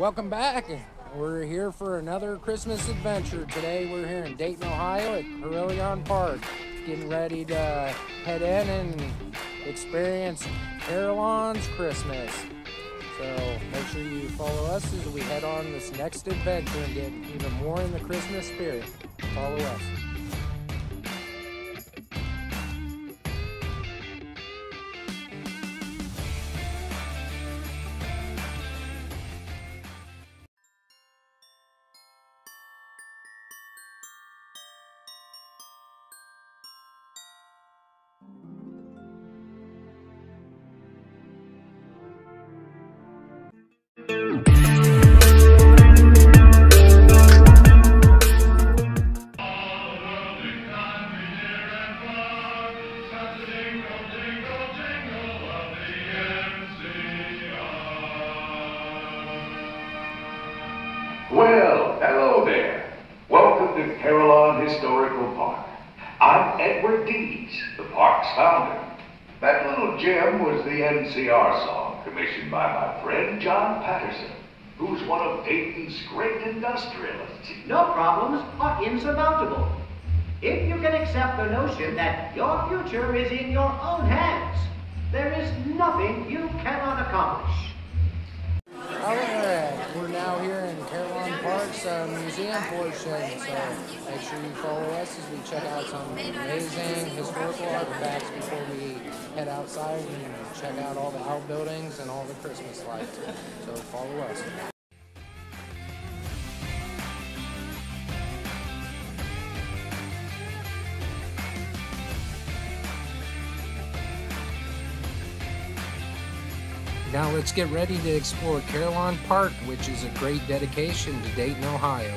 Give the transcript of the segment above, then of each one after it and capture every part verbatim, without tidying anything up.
Welcome back. We're here for another Christmas adventure. Today we're here in Dayton, Ohio at Carillon Park. Getting ready to head in and experience Carillon's Christmas. So make sure you follow us as we head on this next adventure and get even more in the Christmas spirit. Follow us. Well, hello there. Welcome to Carillon Historical Park. I'm Edward Deeds, the park's founder. That little gem was the N C R song commissioned by my friend John Patterson, who's one of Dayton's great industrialists. No problems are insurmountable. If you can accept the notion that your future is in your own hands, there is nothing you cannot accomplish. Uh, museum portion, so make sure you follow us as we check out some amazing historical artifacts before we head outside and check out all the outbuildings and all the Christmas lights. So follow us. Now let's get ready to explore Carillon Park, which is a great dedication to Dayton, Ohio.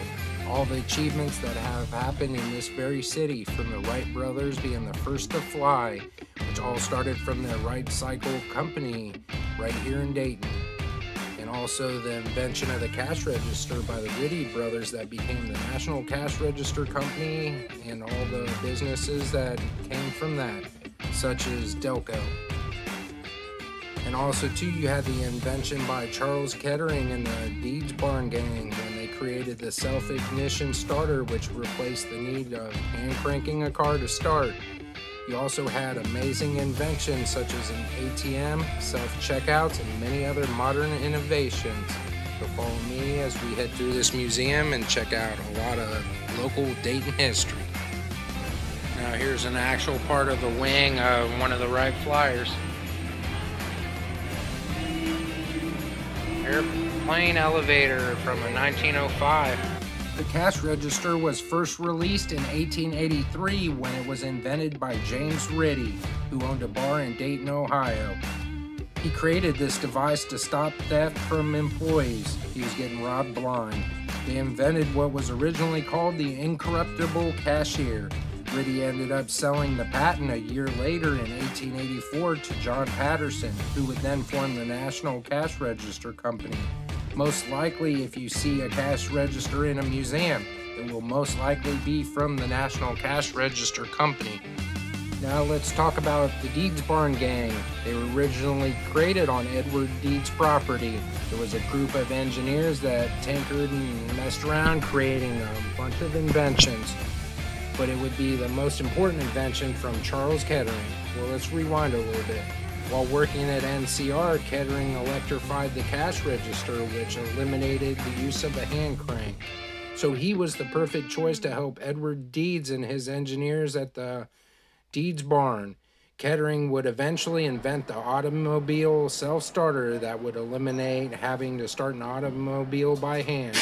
All the achievements that have happened in this very city, from the Wright brothers being the first to fly, which all started from the Wright cycle company right here in Dayton. And also the invention of the cash register by the Ritty brothers that became the National Cash Register Company, and all the businesses that came from that, such as Delco. And also, too, you had the invention by Charles Kettering and the Deeds Barn Gang when they created the self-ignition starter, which replaced the need of hand-cranking a car to start. You also had amazing inventions such as an A T M, self-checkouts, and many other modern innovations. So follow me as we head through this museum and check out a lot of local Dayton history. Now here's an actual part of the wing of one of the Wright Flyers. Airplane elevator from nineteen oh five. The cash register was first released in eighteen eighty-three when it was invented by James Ritty, who owned a bar in Dayton, Ohio. He created this device to stop theft from employees. He was getting robbed blind. They invented what was originally called the incorruptible cashier. Ritty ended up selling the patent a year later in eighteen eighty-four to John Patterson, who would then form the National Cash Register Company. Most likely, if you see a cash register in a museum, it will most likely be from the National Cash Register Company. Now let's talk about the Deeds Barn Gang. They were originally created on Edward Deeds' property. There was a group of engineers that tinkered and messed around, creating a bunch of inventions. But it would be the most important invention from Charles Kettering. Well, let's rewind a little bit. While working at N C R, Kettering electrified the cash register, which eliminated the use of a hand crank. So he was the perfect choice to help Edward Deeds and his engineers at the Deeds Barn. Kettering would eventually invent the automobile self-starter that would eliminate having to start an automobile by hand.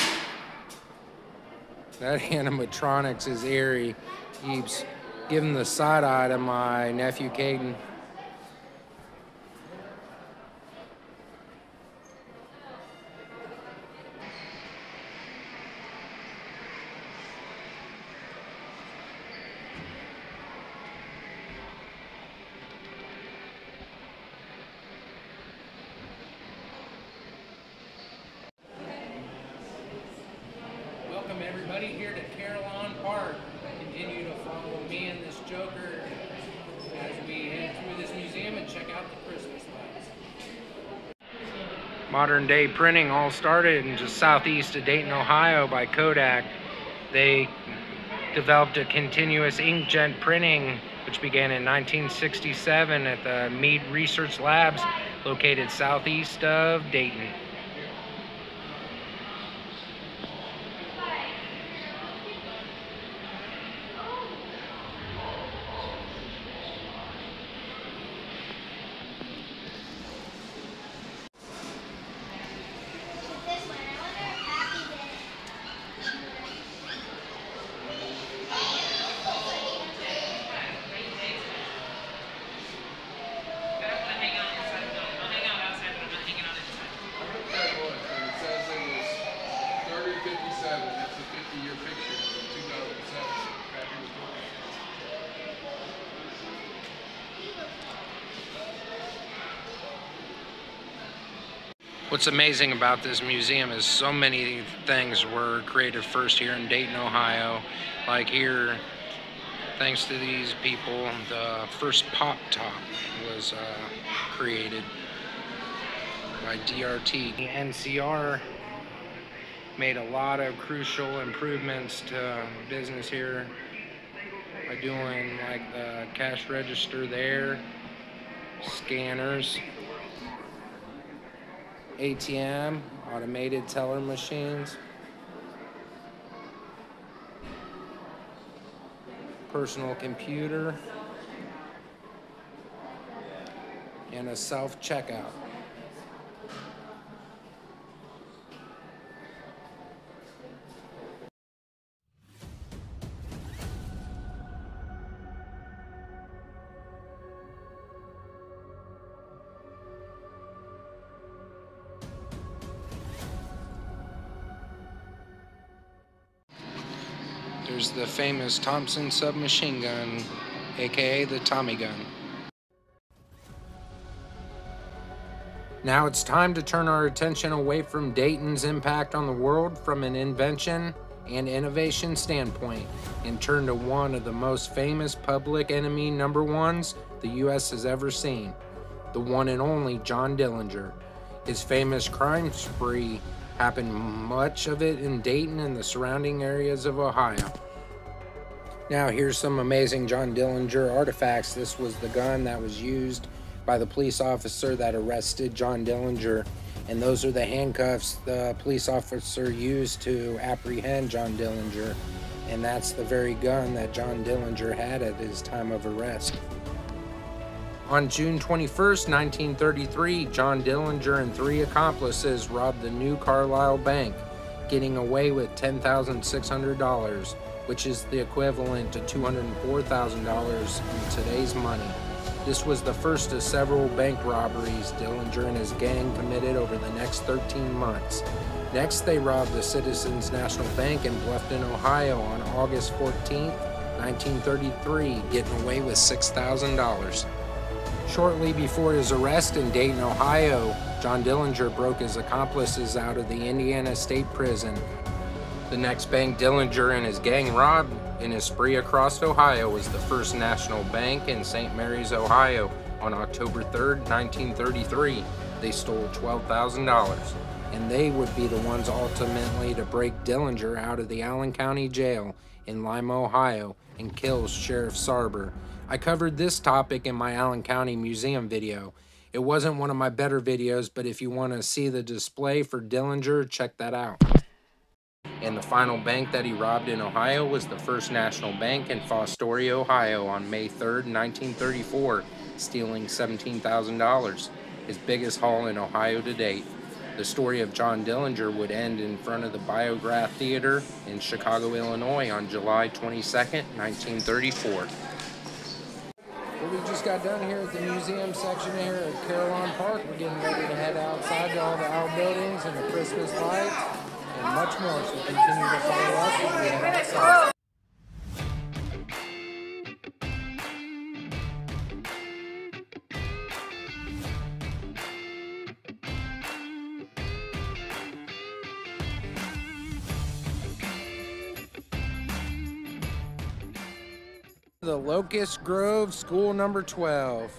That animatronics is eerie. Keeps giving the side eye to my nephew Caden. Here to Carillon Park. Continue to follow me and this Joker as we head through this museum and check out the Christmas lights. modern day printing all started in just southeast of Dayton, Ohio by Kodak. They developed a continuous inkjet printing which began in nineteen sixty-seven at the Mead Research Labs located southeast of Dayton. What's amazing about this museum is so many things were created first here in Dayton, Ohio. Like here, thanks to these people, the first pop top was uh, created by D R T. The N C R made a lot of crucial improvements to business here by doing like the cash register there, scanners, A T M, automated teller machines, personal computer, and a self-checkout. There's the famous Thompson submachine gun, aka the Tommy gun. Now it's time to turn our attention away from Dayton's impact on the world from an invention and innovation standpoint and turn to one of the most famous public enemy number ones the U S has ever seen, the one and only John Dillinger. His famous crime spree happened much of it in Dayton and the surrounding areas of Ohio. Now here's some amazing John Dillinger artifacts. This was the gun that was used by the police officer that arrested John Dillinger, and those are the handcuffs the police officer used to apprehend John Dillinger, and that's the very gun that John Dillinger had at his time of arrest. On June twenty-first, nineteen thirty-three, John Dillinger and three accomplices robbed the New Carlisle Bank, getting away with ten thousand six hundred dollars, which is the equivalent to two hundred four thousand dollars in today's money. This was the first of several bank robberies Dillinger and his gang committed over the next thirteen months. Next, they robbed the Citizens National Bank in Bluffton, Ohio on August fourteenth, nineteen thirty-three, getting away with six thousand dollars. Shortly before his arrest in Dayton, Ohio, John Dillinger broke his accomplices out of the Indiana State Prison. The next bank Dillinger and his gang robbed in his spree across Ohio was the First National Bank in Saint Mary's, Ohio on October third, nineteen thirty-three. They stole twelve thousand dollars, and they would be the ones ultimately to break Dillinger out of the Allen County Jail in Lima, Ohio, and kill Sheriff Sarber. I covered this topic in my Allen County Museum video. It wasn't one of my better videos, but if you want to see the display for Dillinger, check that out. And the final bank that he robbed in Ohio was the First National Bank in Fostoria, Ohio on May third, nineteen thirty-four, stealing seventeen thousand dollars, his biggest haul in Ohio to date. The story of John Dillinger would end in front of the Biograph Theater in Chicago, Illinois on July twenty-second, nineteen thirty-four. We just got done here at the museum section here at Carillon Park. We're getting ready to head outside to all the owl buildings and the Christmas lights and much more, so continue to follow us as we head outside. The Locust Grove School number twelve.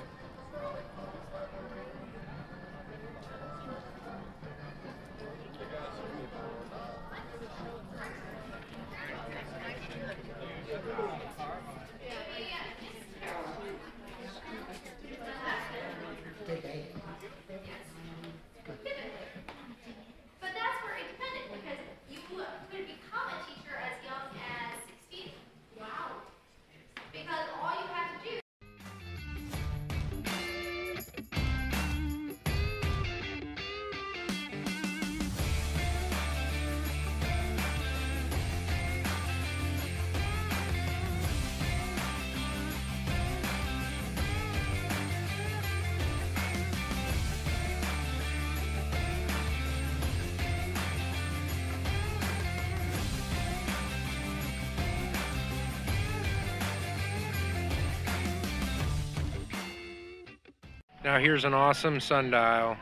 Now here's an awesome sundial.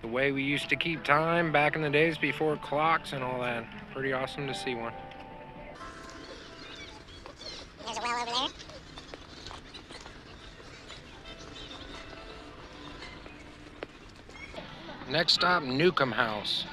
The way we used to keep time back in the days before clocks and all that. Pretty awesome to see one. There's a well over there. Next stop, Newcomb House.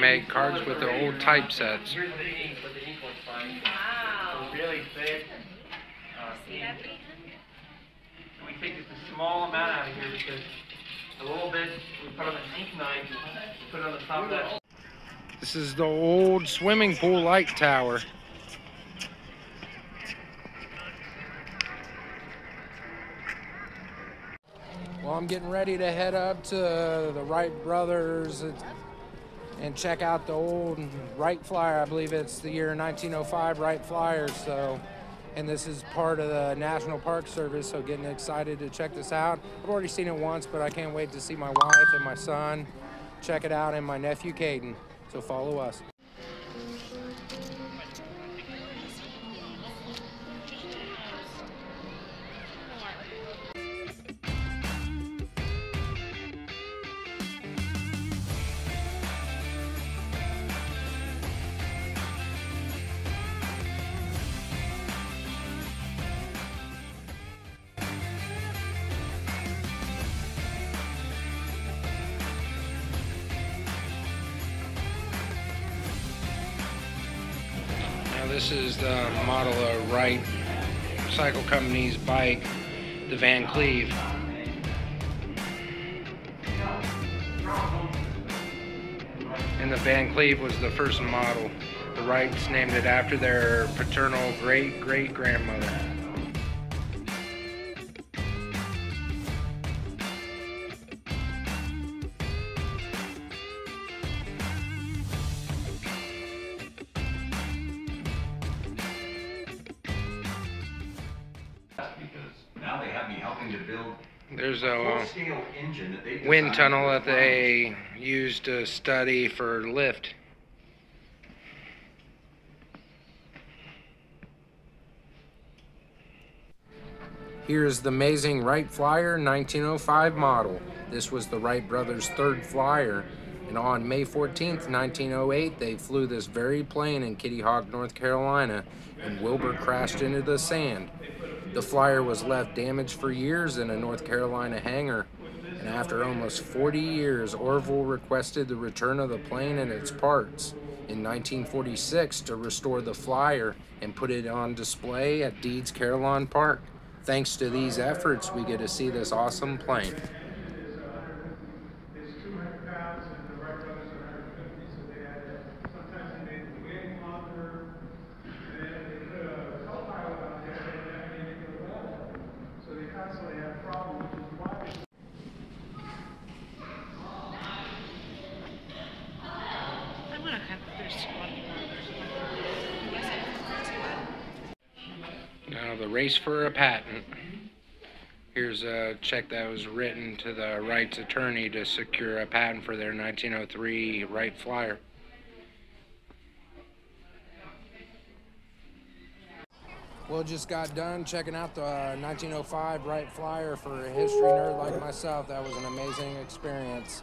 Made cards with the old typesets. Here's the ink, but the ink was fine. Wow. It's really thick. Uh, ink. And we take just a small amount out of here because a little bit we put on the ink knife, we put it on the top of that. This is the old swimming pool light tower. Well, I'm getting ready to head up to the Wright brothers. It's and check out the old Wright Flyer. I believe it's the year nineteen oh five Wright Flyer. So, and this is part of the National Park Service, so getting excited to check this out. I've already seen it once, but I can't wait to see my wife and my son check it out, and my nephew Caden. So follow us. This is the model of Wright Cycle Company's bike, the Van Cleve. And the Van Cleve was the first model. The Wrights named it after their paternal great-great-grandmother. There's a wind tunnel that they used to study for lift. Here's the amazing Wright Flyer nineteen oh five model. This was the Wright brothers' third Flyer, and on May fourteenth, nineteen oh eight, they flew this very plane in Kitty Hawk, North Carolina, and Wilbur crashed into the sand. The Flyer was left damaged for years in a North Carolina hangar, and after almost forty years, Orville requested the return of the plane and its parts in nineteen forty-six to restore the Flyer and put it on display at Deeds Carillon Park. Thanks to these efforts, we get to see this awesome plane. The race for a patent. Here's a check that was written to the Wright's attorney to secure a patent for their nineteen oh three Wright Flyer. Well, just got done checking out the uh, nineteen oh five Wright Flyer. For a history nerd like myself, that was an amazing experience.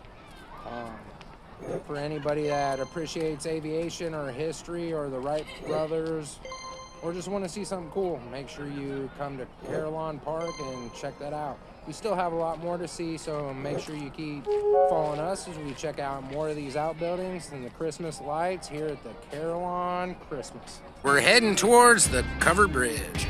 Um, for anybody that appreciates aviation or history or the Wright brothers, or just want to see something cool, make sure you come to Carillon Park and check that out. We still have a lot more to see, so make sure you keep following us as we check out more of these outbuildings and the Christmas lights here at the Carillon Christmas. We're heading towards the covered bridge.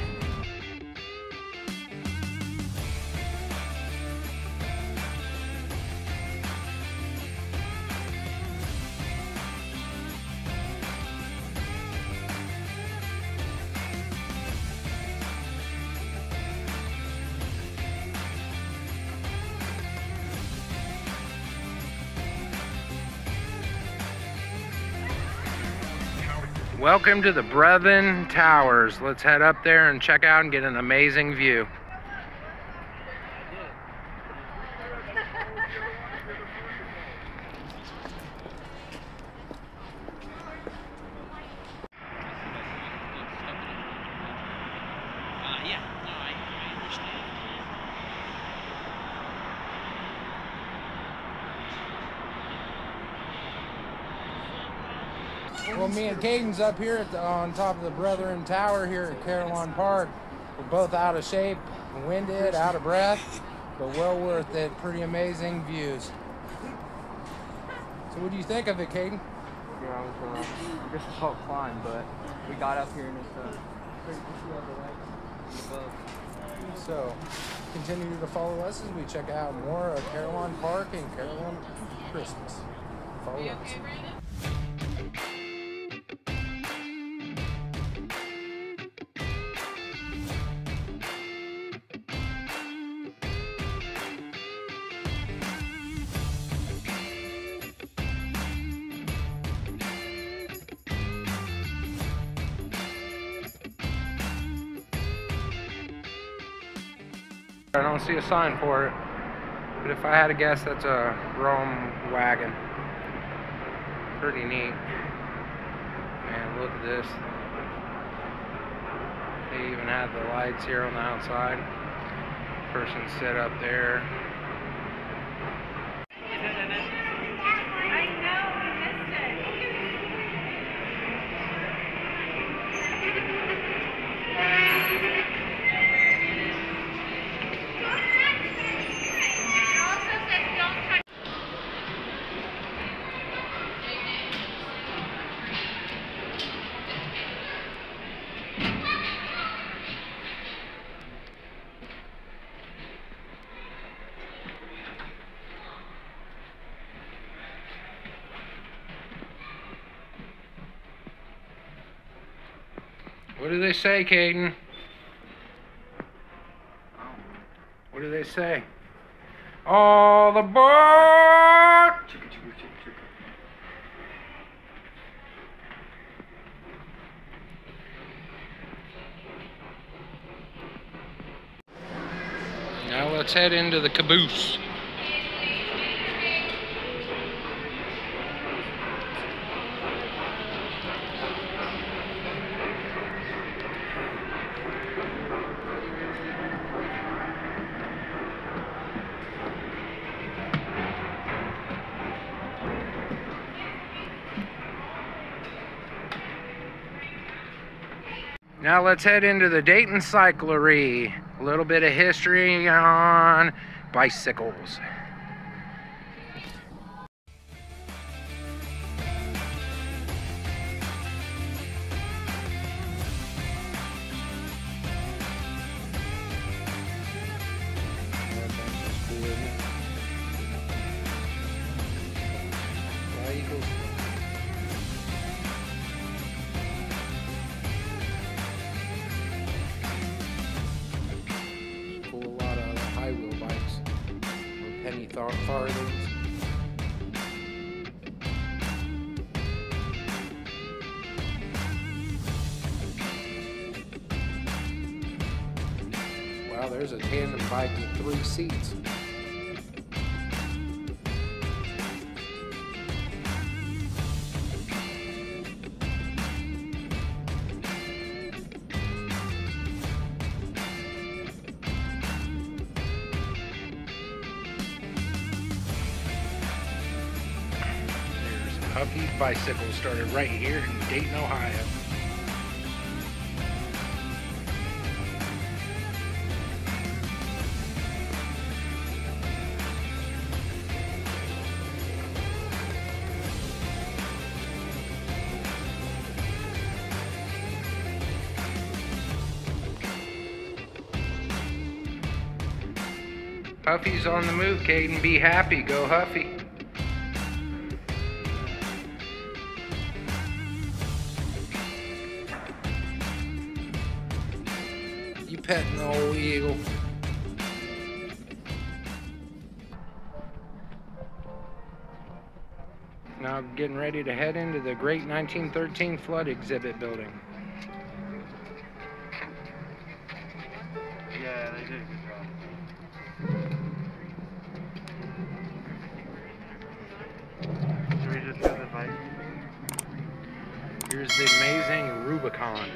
Welcome to the Brethren Towers. Let's head up there and check out and get an amazing view. Well, me and Caden's up here at the, on top of the Brethren Tower here at Carillon Park. We're both out of shape, winded, out of breath, but well worth it. Pretty amazing views. So what do you think of it, Caden? Yeah, it was uh, just a hot climb, but we got up here and it's uh, pretty cool the lights. So continue to follow us as we check out more of Carillon Park and Carillon Christmas. Follow us. I don't see a sign for it, but if I had to guess, that's a Rome wagon. Pretty neat. Man, look at this. They even have the lights here on the outside. Person set up there. What do they say, Caden? What do they say? All aboard! Now let's head into the caboose. Now let's head into the Dayton Cyclery. A little bit of history on bicycles. Farthings. Wow, there's a tandem bike with three seats. Huffy's bicycle started right here in Dayton, Ohio. Huffy's on the move, Caden. Be happy. Go Huffy. Petting the old eagle. Now getting ready to head into the great nineteen thirteen flood exhibit building. Yeah, they did a good job. Should we just have the bike? Here's the amazing Rubicon.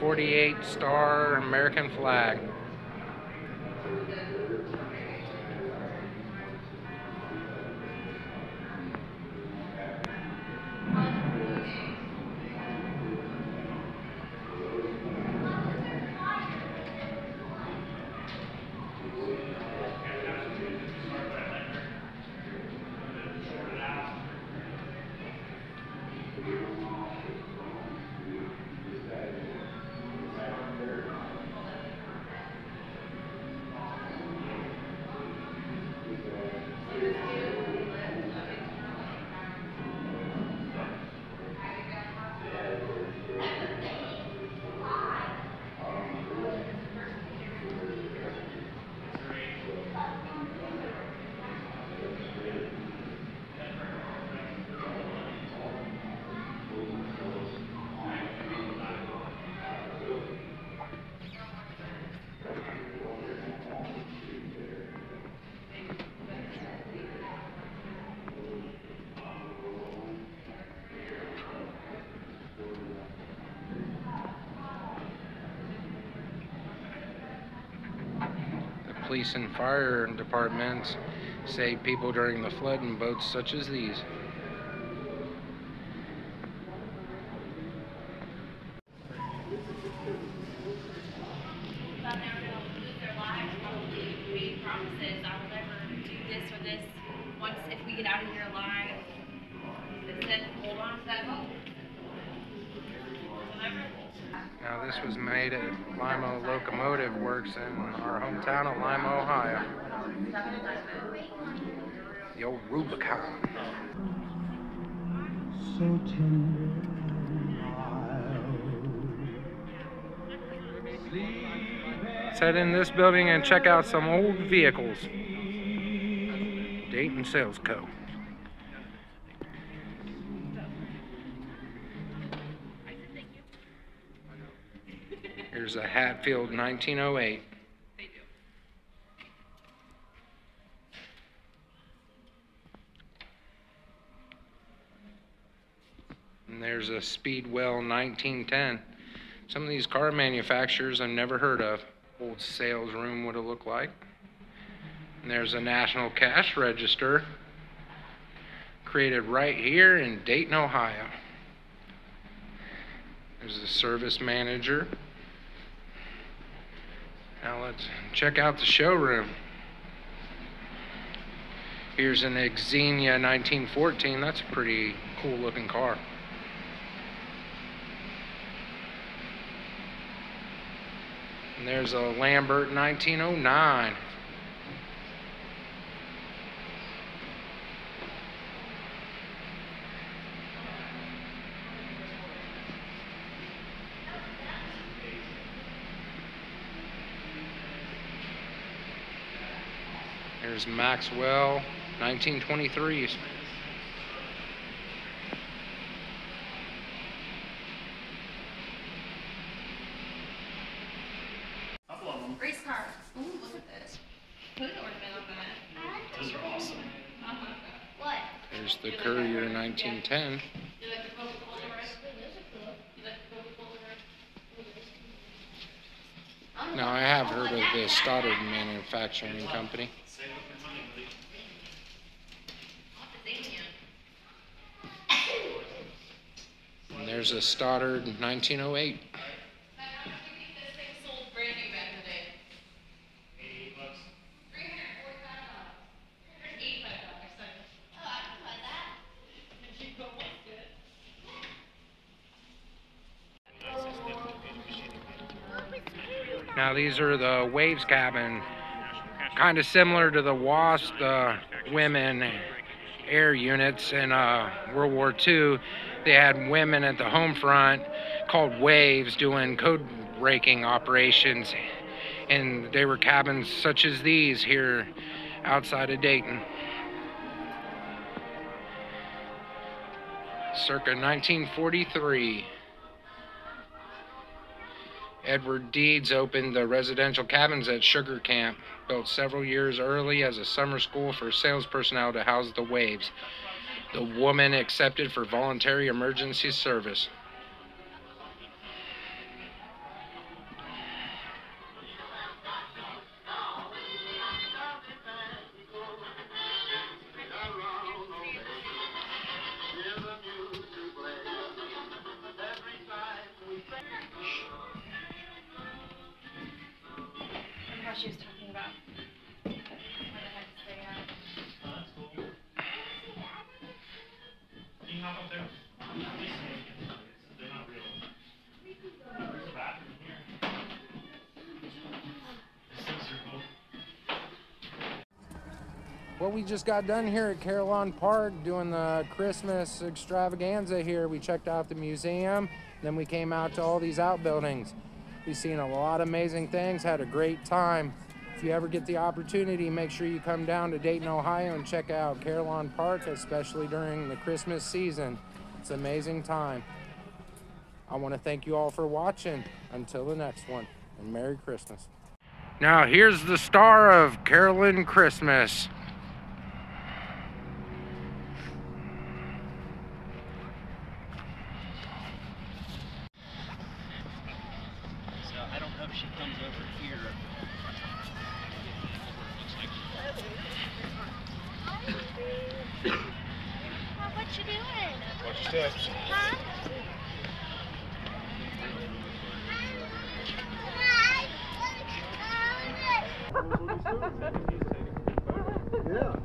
forty-eight star American flag. Police and fire departments saved people during the flood in boats such as these. Thought they were going to lose their lives, probably made promises, I will never do this or this once if we get out of here alive. But then hold on to that hope. Now this was made at Lima Locomotive Works in our hometown of Lima, Ohio. The old Rubicon. So tender. Let's head in this building and check out some old vehicles. Dayton Sales Co. Here's a Hatfield nineteen oh eight. They do. And there's a Speedwell nineteen ten. Some of these car manufacturers I've never heard of. Old sales room would have looked like. And there's a National Cash Register created right here in Dayton, Ohio. There's a service manager. Now let's check out the showroom. Here's an Xenia nineteen fourteen. That's a pretty cool looking car. And there's a Lambert nineteen oh nine. There's Maxwell nineteen twenty-threes. Couple of them. Race cars. Ooh, look at this. Put an ornament on that. Those are awesome. Uh-huh. What? There's the Courier nineteen ten. Now I have heard of the Stoddard Manufacturing Company. And there's a Stoddard nineteen oh eight. Now these are the WAVES cabin, kind of similar to the WASP uh, women air units in uh, World War Two. They had women at the home front called WAVES doing code breaking operations, and they were cabins such as these here outside of Dayton. Circa nineteen forty-three, Edward Deeds opened the residential cabins at Sugar Camp, built several years early as a summer school for sales personnel to house the WAVES. The woman accepted for voluntary emergency service. Well, we just got done here at Carillon Park doing the Christmas extravaganza here. We checked out the museum, then we came out to all these outbuildings. We've seen a lot of amazing things, had a great time. If you ever get the opportunity, make sure you come down to Dayton, Ohio and check out Carillon Park, especially during the Christmas season. It's an amazing time. I want to thank you all for watching. Until the next one, and Merry Christmas. Now here's the star of Carillon Christmas. Yeah.